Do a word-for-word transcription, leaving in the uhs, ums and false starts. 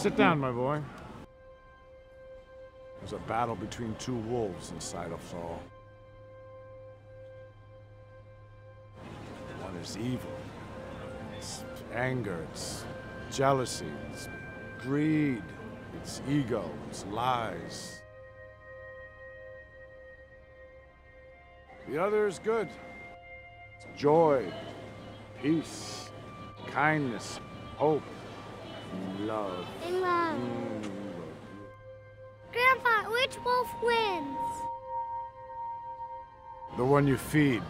Sit down, my boy. There's a battle between two wolves inside us all. One is evil. It's anger, it's jealousy, it's greed, it's ego, it's lies. The other is good. It's joy, peace, kindness, hope, and love. And love. Mm. Grandpa, which wolf wins? The one you feed.